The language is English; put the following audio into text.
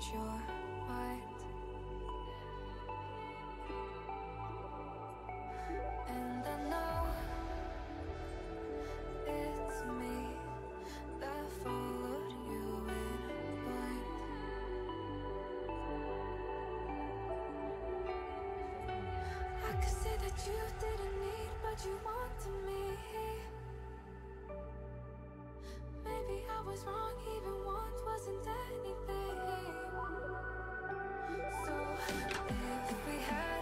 change your mind, and I know it's me that followed you in blind. I could say that you didn't need, but you wanted me. Maybe I was wrong, even once wasn't anything. So if we had